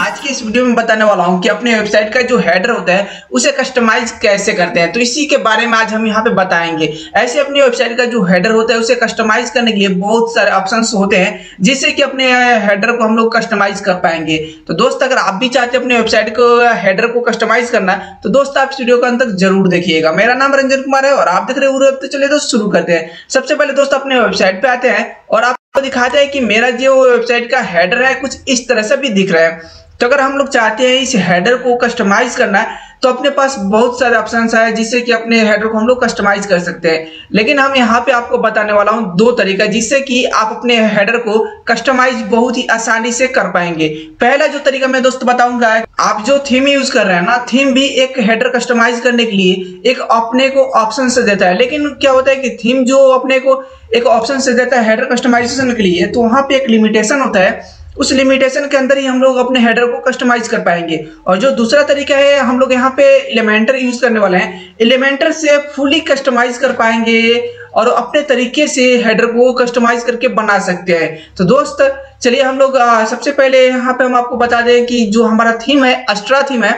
आज के इस वीडियो में बताने वाला हूं कि अपने वेबसाइट का जो हेडर होता है उसे कस्टमाइज कैसे करते हैं। तो इसी के बारे में आज हम यहां पे बताएंगे। ऐसे अपनी वेबसाइट का जो हेडर होता है उसे कस्टमाइज करने के लिए बहुत सारे ऑप्शंस होते हैं जिससे कि अपने हेडर को हम लोग कस्टमाइज कर पाएंगे। तो दोस्त, अगर आप भी चाहते हैं अपने वेबसाइट को हेडर को कस्टमाइज करना तो दोस्त आप वीडियो का अंत तक जरूर देखिएगा। मेरा नाम रंजन कुमार है और आप देख रहे हो। तो चलिए दोस्त शुरू करते हैं। सबसे पहले दोस्त अपने वेबसाइट पे आते हैं और आपको दिखाते हैं कि मेरा जो वेबसाइट का हेडर है कुछ इस तरह से भी दिख रहा है। तो अगर हम लोग चाहते हैं इस हेडर को कस्टमाइज करना तो अपने पास बहुत सारे ऑप्शंस है जिससे कि अपने हेडर को हम लोग कस्टमाइज कर सकते हैं। लेकिन हम यहाँ पे आपको बताने वाला हूँ दो तरीका जिससे कि आप अपने हेडर को कस्टमाइज बहुत ही आसानी से कर पाएंगे। पहला जो तरीका मैं दोस्त बताऊंगा, आप जो थीम यूज कर रहे हैं ना, थीम भी एक हेडर कस्टमाइज करने के लिए एक अपने को ऑप्शन से देता है। लेकिन क्या होता है कि थीम जो अपने को एक ऑप्शन से देता है हेडर कस्टमाइजेशन के लिए, तो वहाँ पे एक लिमिटेशन होता है। उस लिमिटेशन के अंदर ही हम लोग अपने हेडर को कस्टमाइज कर पाएंगे। और जो दूसरा तरीका है, हम लोग यहाँ पे एलिमेंटर यूज करने वाले हैं। एलिमेंटर से फुली कस्टमाइज कर पाएंगे और अपने तरीके से हेडर को कस्टमाइज करके बना सकते हैं। तो दोस्त चलिए हम लोग सबसे पहले यहाँ पे हम आपको बता दें कि जो हमारा थीम है अस्ट्रा थीम है,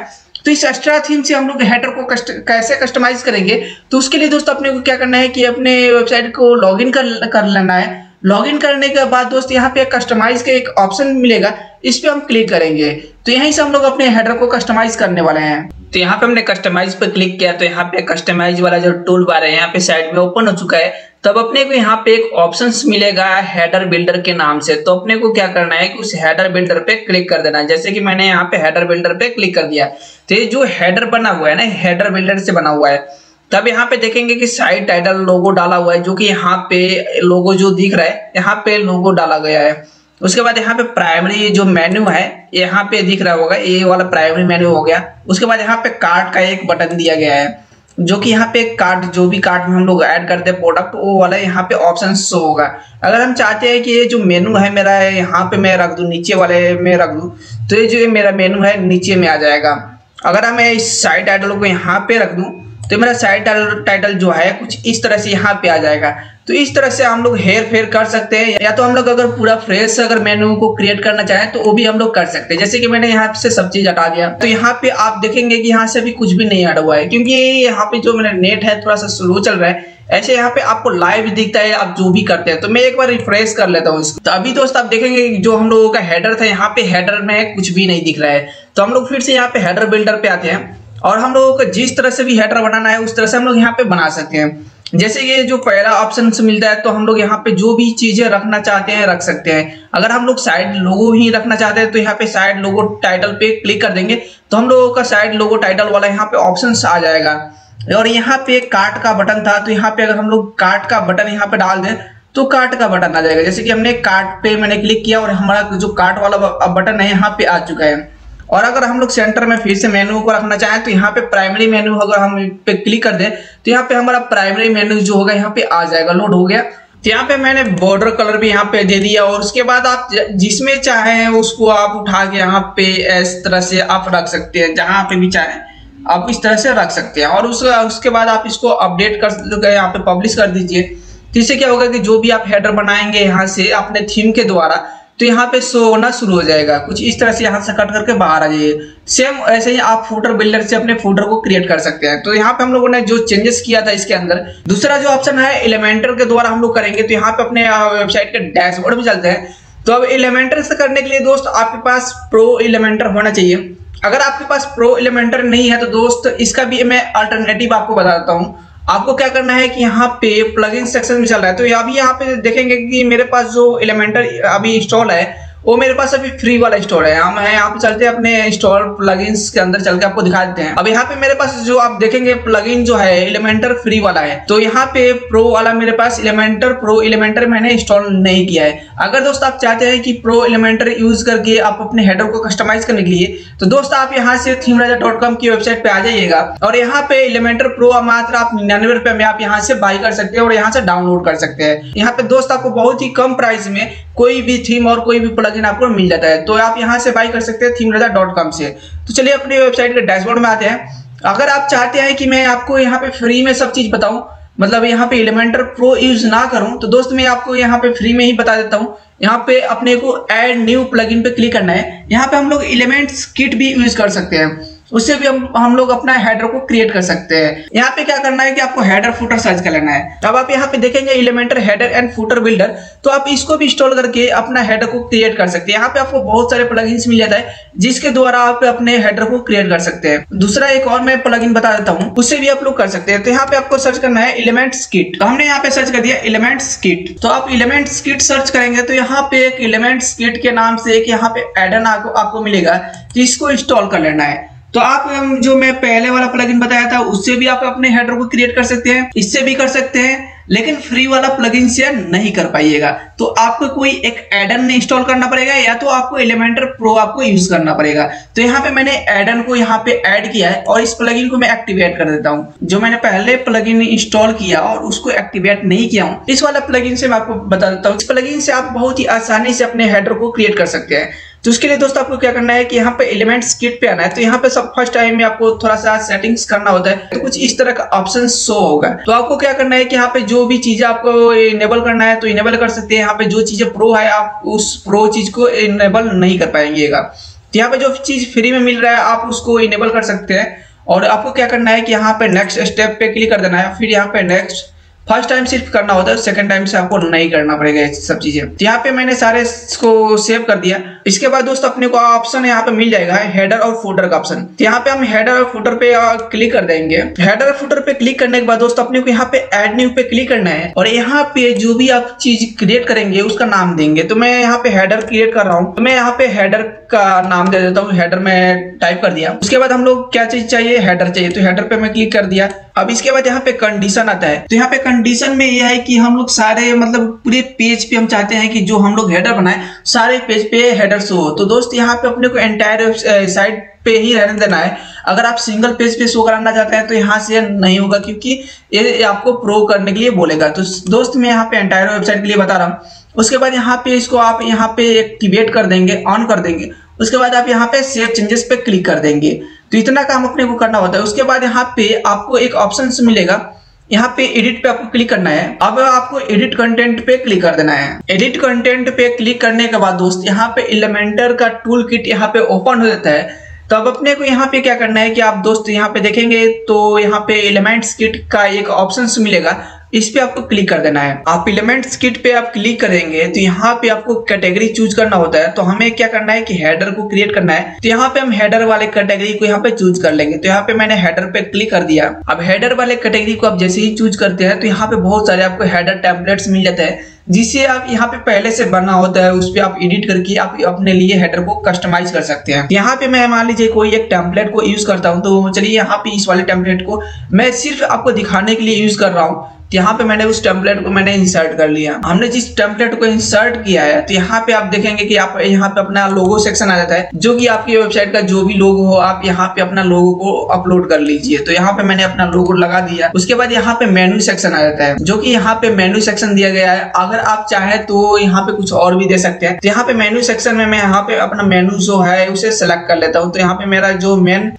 तो इस अस्ट्रा थीम से हम लोग हेडर को कैसे कस्टमाइज करेंगे। तो उसके लिए दोस्त अपने को क्या करना है कि अपने वेबसाइट को लॉगिन कर लेना है। लॉगिन करने के बाद दोस्त यहाँ पे कस्टमाइज के एक ऑप्शन मिलेगा, इस पे हम क्लिक करेंगे। तो यहीं से हम लोग अपने हेडर को कस्टमाइज करने वाले हैं। तो यहाँ पे हमने कस्टमाइज पे क्लिक किया तो यहाँ पे कस्टमाइज वाला जो टूल बार है यहाँ पे साइड में ओपन हो चुका है। तब अपने को यहाँ पे एक ऑप्शंस मिलेगा हेडर बिल्डर के नाम से। तो अपने को क्या करना है कि उस हेडर बिल्डर पे क्लिक कर देना है। जैसे कि मैंने यहाँ पे हेडर बिल्डर पे क्लिक कर दिया तो ये जो हेडर बना हुआ है ना, हेडर बिल्डर से बना हुआ है। तब यहाँ पे देखेंगे कि साइड टाइटल लोगो डाला हुआ है, जो कि यहाँ पे लोगो जो दिख रहा है यहाँ पे लोगो डाला गया है। उसके बाद यहाँ पे प्राइमरी जो मेन्यू है यहाँ पे दिख रहा होगा, ये वाला प्राइमरी मेन्यू हो गया। उसके बाद यहाँ पे कार्ट का एक बटन दिया गया है, जो कि यहाँ पे कार्ट, जो भी कार्ट में हम लोग ऐड करते हैं प्रोडक्ट, वो वाला यहाँ पे ऑप्शन शो होगा। अगर हम चाहते हैं कि ये जो मेनू है मेरा यहाँ पे मैं रख दूँ, नीचे वाले में रख दूँ, तो ये जो मेरा मेनू है नीचे में आ जाएगा। अगर हम इस साइड टाइटल को यहाँ पे रख दूँ तो मेरा साइड टाइटल जो है कुछ इस तरह से यहाँ पे आ जाएगा। तो इस तरह से हम लोग हेर फेर कर सकते हैं। या तो हम लोग अगर पूरा फ्रेश अगर मेन्यू को क्रिएट करना चाहें तो वो भी हम लोग कर सकते हैं। जैसे कि मैंने यहाँ से सब चीज हटा दिया तो यहाँ पे आप देखेंगे कि यहाँ से भी कुछ भी नहीं हटा हुआ है, क्योंकि यहाँ पे जो मेरा नेट है थोड़ा सा स्लो चल रहा है। ऐसे यहाँ पे आपको लाइव दिखता है आप जो भी करते हैं। तो मैं एक बार रिफ्रेश कर लेता हूँ इसको। तो अभी दोस्त आप देखेंगे जो हम लोगों का हेडर था यहाँ पे हेडर में कुछ भी नहीं दिख रहा है। तो हम लोग फिर से यहाँ पे हेडर बिल्डर पे आते हैं और हम लोगों को जिस तरह से भी हेडर बनाना है उस तरह से हम लोग यहाँ पे बना सकते हैं। जैसे कि जो पहला ऑप्शन मिलता है तो हम लोग यहाँ पे जो भी चीजें रखना चाहते हैं रख सकते हैं। अगर हम लोग साइड लोगो ही रखना चाहते हैं तो यहाँ पे साइड लोगो टाइटल पे क्लिक कर देंगे तो हम लोगों का साइड लोगो टाइटल वाला यहाँ पे ऑप्शन आ जाएगा। और यहाँ पे कार्ट का बटन था तो यहाँ पे अगर हम लोग कार्ट का बटन यहाँ पे डाल दें तो कार्ट का बटन आ जाएगा। जैसे कि हमने कार्ट पे मैंने क्लिक किया और हमारा जो कार्ट वाला बटन है यहाँ पे आ चुका है। और अगर हम लोग सेंटर में फिर से मेन्यू को रखना चाहें तो यहाँ पे प्राइमरी मेन्यू अगर हम पे क्लिक कर दें तो यहाँ पे हमारा प्राइमरी मेन्यू जो होगा यहाँ पे आ जाएगा। लोड हो गया तो यहाँ पे मैंने बॉर्डर कलर भी यहाँ पे दे दिया और उसके बाद आप जिसमें चाहें उसको आप उठा के यहाँ पे इस तरह से आप रख सकते हैं। जहाँ पे भी चाहें आप इस तरह से रख सकते हैं और उसके बाद आप इसको अपडेट कर यहाँ पे पब्लिश कर दीजिए। तो इससे क्या होगा कि जो भी आप हेडर बनाएंगे यहाँ से अपने थीम के द्वारा तो यहाँ पे शो होना शुरू हो जाएगा। कुछ इस तरह से यहाँ से कट करके बाहर आ जाइए। सेम ऐसे ही आप फूटर बिल्डर से अपने फूटर को क्रिएट कर सकते हैं। तो यहाँ पे हम लोगों ने जो चेंजेस किया था इसके अंदर दूसरा जो ऑप्शन है एलिमेंटर के द्वारा हम लोग करेंगे। तो यहाँ पे अपने वेबसाइट के डैशबोर्ड भी चलते हैं। तो अब एलिमेंटर से करने के लिए दोस्त आपके पास प्रो एलिमेंटर होना चाहिए। अगर आपके पास प्रो एलिमेंटर नहीं है तो दोस्त इसका भी मैं अल्टरनेटिव आपको बता देता हूँ। आपको क्या करना है कि यहाँ पे प्लगइन सेक्शन में चल रहा है तो अभी यहाँ पे देखेंगे कि मेरे पास जो एलिमेंटर अभी इंस्टॉल है वो मेरे पास अभी फ्री वाला इंस्टॉल है। हम यहाँ पे चलते हैं अपने इंस्टॉल प्लगइन्स के अंदर चल के आपको दिखा देते हैं। अब यहाँ पे मेरे पास जो आप देखेंगे प्लगइन जो है एलिमेंटर फ्री वाला है। तो यहाँ पे प्रो वाला मेरे पास एलिमेंटर प्रो एलिमेंटर मैंने इंस्टॉल नहीं किया है। अगर दोस्त आप चाहते हैं कि प्रो एलिमेंटर यूज करके आप अपने हेडर को कस्टमाइज करने के लिए तो दोस्त आप यहाँ से themeraja.com की वेबसाइट पे आ जाइएगा और यहाँ पे एलिमेंटर प्रो मात्र आप 99 रुपए में आप यहाँ से बाई कर सकते हैं और यहाँ से डाउनलोड कर सकते हैं। यहाँ पे दोस्त आपको बहुत ही कम प्राइस में कोई भी थीम और कोई भी प्लगइन आपको मिल जाता है। तो आप यहाँ से बाय कर सकते हैं themeraja.com से। तो चलिए अपनी वेबसाइट के डैशबोर्ड में आते हैं। अगर आप चाहते हैं कि मैं आपको यहाँ पे फ्री में सब चीज बताऊं मतलब यहाँ पे एलिमेंटर प्रो यूज ना करूँ तो दोस्त मैं आपको यहाँ पे फ्री में ही बता देता हूँ। यहाँ पे अपने को ऐड न्यू प्लगइन पे क्लिक करना है। यहाँ पे हम लोग एलिमेंट्स किट भी यूज कर सकते हैं, उससे भी हम लोग अपना हेडर को क्रिएट कर सकते हैं। यहाँ पे क्या करना है कि आपको हेडर फूटर सर्च कर लेना है। अब आप यहाँ पे देखेंगे Elementor header and footer builder, तो आप इसको भी इंस्टॉल करके अपना हेडर को क्रिएट कर सकते हैं। यहाँ पे आपको बहुत सारे प्लगइन्स मिल जाता है जिसके द्वारा आप अपने हेडर को क्रिएट कर सकते हैं। दूसरा एक और मैं प्लगइन बता देता हूँ, उससे भी आप लोग कर सकते हैं। तो यहाँ पे आपको सर्च करना है एलिमेंट्स किट। तो हमने यहाँ पे सर्च कर दिया एलिमेंट्स किट। तो आप एलिमेंट्स किट सर्च करेंगे तो यहाँ पे एक एलिमेंट्स किट के नाम से एक यहाँ पे एडन आपको मिलेगा, तो इसको इंस्टॉल कर लेना है। तो आप जो मैं पहले वाला प्लगइन बताया था उससे भी आप अपने हेडर को क्रिएट कर सकते हैं, इससे भी कर सकते हैं, लेकिन फ्री वाला प्लगइन से नहीं कर पाइएगा। तो आपको कोई एक एडन इंस्टॉल करना पड़ेगा या तो आपको एलिमेंटर प्रो आपको यूज करना पड़ेगा। तो यहाँ पे मैंने एडन को यहाँ पे ऐड किया है और इस प्लगइन को मैं एक्टिवेट कर देता हूँ। जो मैंने पहले प्लगइन इंस्टॉल किया और उसको एक्टिवेट नहीं किया हूँ, इस वाला प्लगइन से मैं आपको बता देता हूँ। इस प्लगइन से आप बहुत ही आसानी से अपने हेडर को क्रिएट कर सकते हैं। तो उसके लिए दोस्तों आपको क्या करना है कि यहाँ पे एलिमेंट्स किट पे आना है। तो यहाँ पे सब फर्स्ट टाइम में आपको थोड़ा सा सेटिंग्स करना होता है, तो कुछ इस तरह का ऑप्शन शो होगा। तो आपको क्या करना है कि यहाँ पे जो भी चीजें आपको इनेबल करना है तो इनेबल कर सकते हैं। यहाँ पे जो चीजें प्रो है आप उस प्रो चीज को इनेबल नहीं कर पाएंगेगा। तो यहाँ पे जो चीज फ्री में मिल रहा है आप उसको इनेबल कर सकते हैं। और आपको क्या करना है कि यहाँ पे नेक्स्ट स्टेप पे क्लिक कर देना है, फिर यहाँ पे नेक्स्ट। फर्स्ट टाइम सिर्फ करना होता है, सेकंड टाइम से आपको नहीं करना पड़ेगा ये सब चीजें। तो यहाँ पे मैंने सारे इसको सेव कर दिया। इसके बाद दोस्तों अपने को ऑप्शन यहाँ पे मिल जाएगा हेडर और फुटर का ऑप्शन। तो यहाँ पे हम हेडर और फुटर पे क्लिक कर देंगे। हेडर और फुटर पे क्लिक करने के बाद दोस्तों अपने को यहाँ पे एड न्यू पे क्लिक करना है और यहाँ पे जो भी आप चीज क्रिएट करेंगे उसका नाम देंगे। तो मैं यहाँ पे हेडर क्रिएट कर रहा हूँ, तो मैं यहाँ पे हेडर का नाम दे देता हूँ। हेडर में टाइप कर दिया। उसके बाद हम लोग क्या चीज चाहिए, हेडर चाहिए, तो हेडर पे मैं क्लिक कर दिया। अब इसके बाद यहाँ पे कंडीशन आता है। तो यहाँ पे कंडीशन में यह है कि हम लोग सारे मतलब पूरे पेज पे हम चाहते हैं कि जो हम लोग हेडर बनाए सारे पेज पे हेडर शो हो। तो दोस्त यहाँ पे अपने को एंटायर साइट पे ही रहने देना है। अगर आप सिंगल पेज पे शो कराना चाहते हैं तो यहाँ से नहीं होगा, क्योंकि ये आपको प्रो करने के लिए बोलेगा। तो दोस्त मैं यहाँ पे एंटायर वेबसाइट के लिए बता रहा हूँ। उसके बाद यहाँ पे इसको आप यहाँ पे एक्टिवेट कर देंगे, ऑन कर देंगे। उसके बाद आप यहाँ पे सेव चेंजेस पे क्लिक कर देंगे। तो इतना काम अपने को करना होता है। उसके बाद यहाँ पे आपको एक ऑप्शन मिलेगा, यहाँ पे एडिट पे आपको क्लिक करना है। अब आपको एडिट कंटेंट पे क्लिक कर देना है। एडिट कंटेंट पे क्लिक करने के बाद दोस्त यहाँ पे एलिमेंटर का टूल किट यहाँ पे ओपन हो जाता है। तो अब अपने को यहाँ पे क्या करना है कि आप दोस्त यहाँ पे देखेंगे तो यहाँ पे एलिमेंट्स किट का एक ऑप्शन मिलेगा, इस पे आपको क्लिक कर देना है। आप एलिमेंट्स किट पे आप क्लिक करेंगे तो यहाँ पे आपको कैटेगरी चूज करना होता है। तो हमें क्या करना है कि हेडर को क्रिएट करना है, तो यहाँ पे हम हेडर वाले कैटेगरी को यहाँ पे चूज कर लेंगे। तो यहाँ पे मैंने हेडर पे क्लिक कर दिया। अब हेडर वाले कैटेगरी को आप जैसे ही चूज करते हैं तो यहाँ पे बहुत सारे आपको हेडर टेम्पलेट्स मिल जाते हैं, जिसे आप यहाँ पे पहले से बना होता है उस पर आप एडिट करके आप अपने लिए हेडर को कस्टमाइज कर सकते हैं। यहाँ पे मैं मान लीजिए कोई एक टेम्पलेट को यूज करता हूँ। तो चलिए यहाँ पे इस वाले टेम्पलेट को मैं सिर्फ आपको दिखाने के लिए यूज कर रहा हूँ। यहाँ पे मैंने उस टेम्पलेट को मैंने इंसर्ट कर लिया। हमने जिस टेम्पलेट को इंसर्ट किया है तो यहाँ पे आप देखेंगे कि आप यहाँ पे अपना लोगो सेक्शन आ जाता है, जो कि आपकी वेबसाइट का जो भी लोगो हो आप यहाँ पे अपना लोगो को अपलोड कर लीजिए। तो यहाँ पे मैंने अपना लोगो लगा दिया। उसके बाद यहाँ पे मेन्यू सेक्शन आ जाता है, जो की यहाँ पे मेन्यू सेक्शन दिया गया है। अगर आप चाहे तो यहाँ पे कुछ और भी दे सकते हैं। तो यहाँ पे मेन्यू सेक्शन में मैं यहाँ पे अपना मेन्यू जो है उसे सिलेक्ट कर लेता हूँ। तो यहाँ पे मेरा जो मेन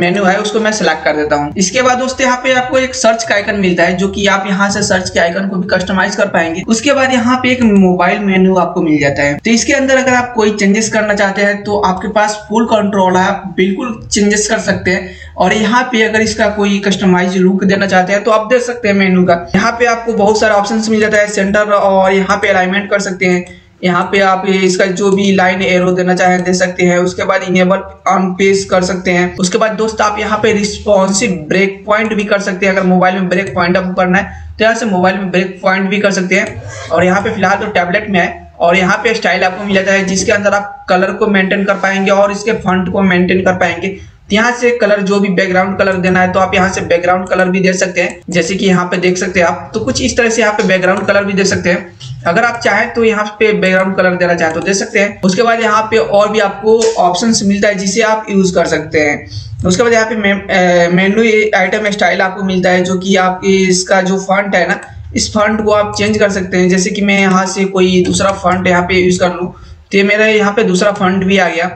मेन्यू है उसको मैं सिलेक्ट कर देता हूँ। इसके बाद दोस्तों यहाँ पे आपको एक सर्च का आइकन मिलता है, जो की आप यहाँ से सर्च के आइकन को भी कस्टमाइज कर पाएंगे। उसके बाद यहाँ पे एक मोबाइल मेन्यू आपको मिल जाता है। तो इसके अंदर अगर आप कोई चेंजेस करना चाहते हैं तो आपके पास फुल कंट्रोल है, आप बिल्कुल चेंजेस कर सकते हैं। और यहाँ पे अगर इसका कोई कस्टमाइज लुक देना चाहते हैं तो आप दे सकते हैं मेन्यू का। यहाँ पे आपको बहुत सारे ऑप्शन मिल जाता है, सेंटर और यहाँ पे अलाइनमेंट कर सकते हैं। यहाँ पे आप इसका जो भी लाइन एरो देना चाहें दे सकते हैं। उसके बाद इनेबल ऑन पेज कर सकते हैं। उसके बाद दोस्त आप यहाँ पे रिस्पॉन्सिव ब्रेक पॉइंट भी कर सकते हैं। अगर मोबाइल में ब्रेक पॉइंट आपको करना है तो यहाँ से मोबाइल में ब्रेक पॉइंट भी कर सकते हैं। और यहाँ पे फिलहाल तो टैबलेट में है। और यहाँ पे स्टाइल आपको मिल जाता है, जिसके अंदर आप कलर को मेंटेन कर पाएंगे और इसके फॉन्ट को मेंटेन कर पाएंगे। यहाँ से कलर जो भी बैकग्राउंड कलर देना है तो आप यहाँ से बैकग्राउंड कलर भी दे सकते हैं, जैसे कि यहाँ पे देख सकते हैं आप। तो कुछ इस तरह से यहाँ पे बैकग्राउंड कलर भी दे सकते हैं। अगर आप चाहें तो यहाँ पे बैकग्राउंड कलर देना चाहें तो दे सकते हैं। उसके बाद यहाँ पे और भी आपको ऑप्शंस मिलता है जिसे आप यूज कर सकते हैं। उसके बाद यहाँ पे मेन्यू आइटम स्टाइल आपको मिलता है, जो की आप इसका जो फॉन्ट है ना, इस फॉन्ट को आप चेंज कर सकते हैं। जैसे कि मैं यहाँ से कोई दूसरा फॉन्ट यहाँ पे यूज कर लूँ तो मेरा यहाँ पे दूसरा फॉन्ट भी आ गया।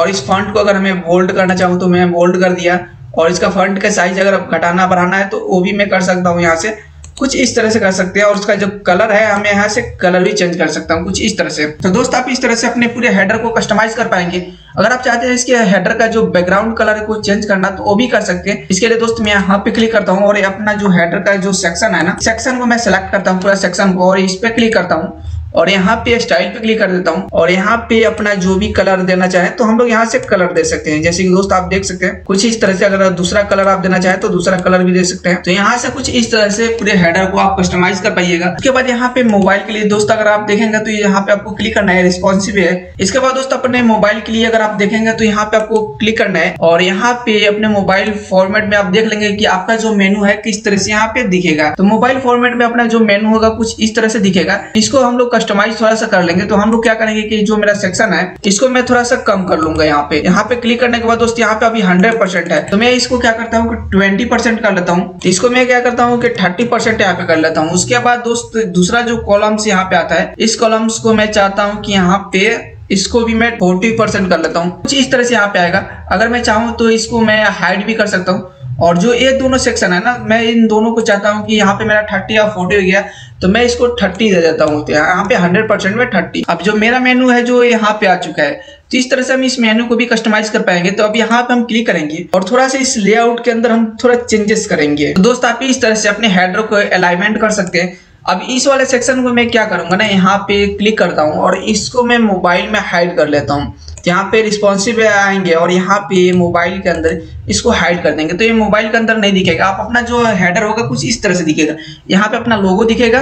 और इस फॉन्ट को अगर मैं बोल्ड करना चाहूँ तो मैं बोल्ड कर दिया। और इसका फॉन्ट का साइज अगर घटाना बढ़ाना है तो वो भी मैं कर सकता हूँ यहाँ से। कुछ इस तरह से कर सकते हैं। और उसका जो कलर है हमें यहाँ से कलर भी चेंज कर सकता हूँ कुछ इस तरह से। तो दोस्त आप इस तरह से अपने पूरे हेडर को कस्टमाइज कर पाएंगे। अगर आप चाहते हैं इसके हेडर का जो बैकग्राउंड कलर है को चेंज करना तो वो भी कर सकते हैं। इसके लिए दोस्त मैं यहाँ पे क्लिक करता हूँ और अपना जो हेडर का जो सेक्शन है ना, सेक्शन को मैं सिलेक्ट करता हूँ पूरा सेक्शन को और इस पे क्लिक करता हूँ और यहाँ पे स्टाइल पे क्लिक कर देता हूँ और यहाँ पे अपना जो भी कलर देना चाहे तो हम लोग यहाँ से कलर दे सकते हैं। जैसे कि दोस्त आप देख सकते हैं कुछ इस तरह से, अगर दूसरा कलर आप देना चाहे तो दूसरा कलर भी दे सकते हैं। तो यहाँ से कुछ इस तरह से पूरे हेडर को आप कस्टमाइज कर पाइएगा। उसके बाद यहाँ पे मोबाइल के लिए दोस्त अगर आप देखेंगे तो यहाँ पे आपको क्लिक करना है, रिस्पॉन्सिव है। इसके बाद दोस्त अपने मोबाइल के लिए अगर आप देखेंगे तो यहाँ पे आपको क्लिक करना है और यहाँ पे अपने मोबाइल फॉर्मेट में आप देख लेंगे की आपका जो मेनू है किस तरह से यहाँ पे दिखेगा। तो मोबाइल फॉर्मेट में अपना जो मेनू होगा कुछ इस तरह से दिखेगा। इसको हम लोग कस्टमाइज थोड़ा सा कर लेंगे। तो हम लोग क्या करेंगे कि जो मेरा सेक्शन है इसको मैं थोड़ा सा कम कर लूंगा। यहाँ पे क्लिक करने के बाद दोस्त यहाँ पे अभी 100% है तो मैं इसको क्या करता हूँ 20% कर लेता हूँ। इसको मैं क्या करता हूँ कि 30% यहाँ पे कर लेता हूँ। उसके बाद दोस्त दूसरा जो कॉलम्स यहाँ पे आता है, इस कॉलम्स को मैं चाहता हूँ कि यहाँ पे इसको भी मैं 40% कर लेता हूँ। कुछ इस तरह से यहाँ पे आएगा। अगर मैं चाहूँ तो इसको मैं हाइड भी कर सकता हूँ। और जो ये दोनों सेक्शन है ना, मैं इन दोनों को चाहता हूँ कि यहाँ पे मेरा 30 या 40 हो गया तो मैं इसको 30 दे देता हूँ। यहाँ पे 100% में 30। अब जो मेरा मेनू है जो यहाँ पे आ चुका है तो इस तरह से हम इस मेनू को भी कस्टमाइज कर पाएंगे। तो अब यहाँ पे हम क्लिक करेंगे और थोड़ा सा इस लेआउट के अंदर हम थोड़ा चेंजेस करेंगे। तो दोस्त आप इस तरह से अपने हेडर को अलाइनमेंट कर सकते हैं। अब इस वाले सेक्शन को मैं क्या करूँगा ना, यहाँ पे क्लिक करता हूँ और इसको मैं मोबाइल में हाइड कर लेता हूँ। यहाँ पे रिस्पॉन्सिव आएंगे और यहाँ पे मोबाइल के अंदर इसको हाइड कर देंगे तो ये मोबाइल के अंदर नहीं दिखेगा। आप अपना जो हेडर होगा कुछ इस तरह से दिखेगा। यहाँ पे अपना लोगो दिखेगा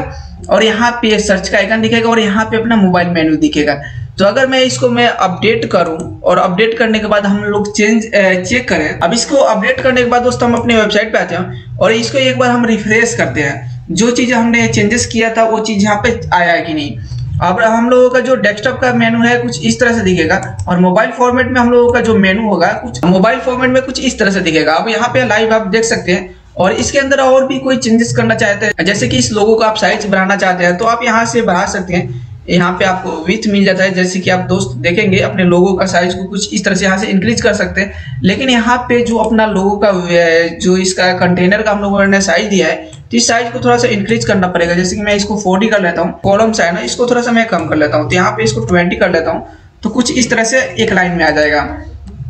और यहाँ पे सर्च का आइकन दिखेगा और यहाँ पे अपना मोबाइल मेन्यू दिखेगा। तो अगर मैं इसको मैं अपडेट करूं और अपडेट करने के बाद हम लोग चेक करें। अब इसको अपडेट करने के बाद दोस्तों हम अपने वेबसाइट पे आते हैं और इसको एक बार हम रिफ्रेश करते हैं। जो चीज़ हमने चेंजेस किया था वो चीज़ यहाँ पे आया कि नहीं। अब हम लोगों का जो डेस्कटॉप का मेनू है कुछ इस तरह से दिखेगा और मोबाइल फॉर्मेट में हम लोगों का जो मेनू होगा कुछ मोबाइल फॉर्मेट में कुछ इस तरह से दिखेगा। अब यहाँ पे लाइव आप देख सकते हैं। और इसके अंदर और भी कोई चेंजेस करना चाहते हैं, जैसे कि इस लोगों को आप साइज बढ़ाना चाहते हैं तो आप यहाँ से बढ़ा सकते हैं। यहाँ पे आपको विड्थ मिल जाता है। जैसे कि आप दोस्त देखेंगे अपने लोगों का साइज को कुछ इस तरह से यहाँ से इंक्रीज कर सकते हैं। लेकिन यहाँ पे जो अपना लोगों का जो इसका कंटेनर का हम लोगों ने साइज दिया है तो इस साइज को थोड़ा सा इंक्रीज करना पड़ेगा। जैसे कि मैं इसको 40 कर लेता हूँ। कॉलम साइज है इसको थोड़ा सा मैं कम कर लेता हूँ तो यहाँ पे इसको 20 कर लेता हूँ। तो कुछ इस तरह से एक लाइन में आ जाएगा।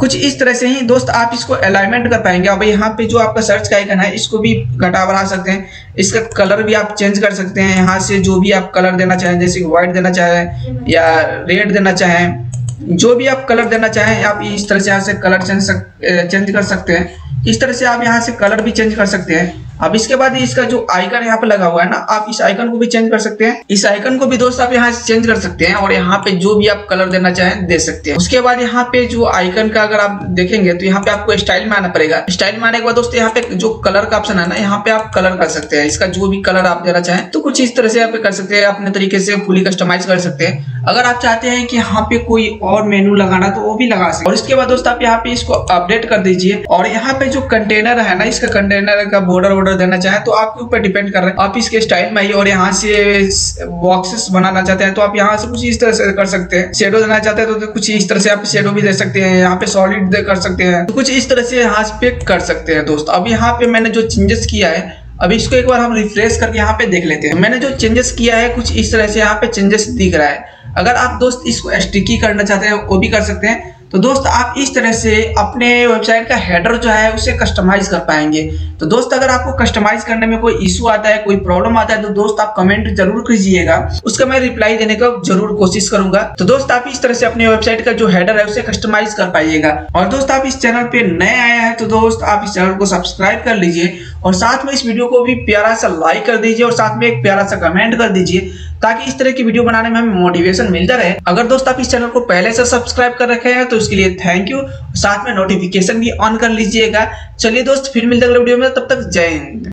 कुछ इस तरह से ही दोस्त आप इसको अलाइनमेंट कर पाएंगे। अब यहाँ पे जो आपका सर्च का आइकन है इसको भी घटा बढ़ा सकते हैं। इसका कलर भी आप चेंज कर सकते हैं। यहाँ से जो भी आप कलर देना चाहें, जैसे व्हाइट देना चाहें या रेड देना चाहें, जो भी आप कलर देना चाहें आप इस तरह से यहाँ से कलर चेंज कर सकते हैं। इस तरह से आप यहाँ से कलर भी चेंज कर सकते हैं। अब इसके बाद इसका जो आइकन यहाँ पे लगा हुआ है ना, आप इस आइकन को भी चेंज कर सकते हैं। इस आइकन को भी दोस्त आप यहाँ से चेंज कर सकते हैं और यहाँ पे जो भी आप कलर देना चाहें दे सकते हैं। उसके बाद यहाँ पे जो आइकन का अगर आप देखेंगे तो यहाँ पे आपको स्टाइल में आना पड़ेगा। स्टाइल में आने के बाद दोस्त यहाँ पे जो कलर का ऑप्शन है ना, यहाँ पे आप कलर कर सकते हैं। इसका जो भी कलर आप देना चाहें तो कुछ इस तरह से आप कर सकते हैं। अपने तरीके से फुली कस्टमाइज कर सकते हैं। अगर आप चाहते हैं कि यहाँ पे कोई और मेनू लगाना तो वो भी लगा सकते हैं। और इसके बाद दोस्त आप यहाँ पे इसको अपडेट कर दीजिए। और यहाँ पे जो कंटेनर है ना, इसका कंटेनर का बॉर्डर देना चाहे तो आपके ऊपर डिपेंड कर रहे हैं। आप इसके स्टाइल में ही और यहाँ से बॉक्सेस बनाना चाहते हैं तो आप यहाँ से कुछ इस तरह से कर सकते हैं। शेडो देना चाहते हैं तो कुछ इस तरह से आप शेडो भी दे सकते हैं। यहाँ पे सॉलिड कर सकते हैं तो कुछ इस तरह से यहाँ पे कर सकते हैं। दोस्त अब यहाँ पे मैंने जो चेंजेस किया है, अब इसको एक बार हम रिफ्रेश करके यहाँ पे देख लेते हैं। मैंने जो चेंजेस किया है कुछ इस तरह से यहाँ पे चेंजेस दिख रहा है। अगर आप दोस्त इसको स्टिकी करना चाहते हैं वो भी कर सकते हैं। तो दोस्त आप इस तरह से अपने वेबसाइट का हेडर जो है उसे कस्टमाइज कर पाएंगे। तो दोस्त अगर आपको कस्टमाइज करने में कोई इशू आता है, कोई प्रॉब्लम आता है तो दोस्त आप कमेंट जरूर कीजिएगा, उसका मैं रिप्लाई देने का जरूर कोशिश करूंगा। तो दोस्त आप इस तरह से अपने वेबसाइट का जो हेडर है उसे कस्टमाइज कर पाइएगा। और दोस्त आप इस चैनल पे नए आए हैं तो दोस्त आप इस चैनल को सब्सक्राइब कर लीजिए और साथ में इस वीडियो को भी प्यारा सा लाइक कर दीजिए और साथ में एक प्यारा सा कमेंट कर दीजिए ताकि इस तरह की वीडियो बनाने में हमें मोटिवेशन मिलता रहे। अगर दोस्त आप इस चैनल को पहले से सब्सक्राइब कर रखे हैं तो उसके लिए थैंक यू। साथ में नोटिफिकेशन भी ऑन कर लीजिएगा। चलिए दोस्त फिर मिलते हैं अगले वीडियो में, तब तक जय हिंद।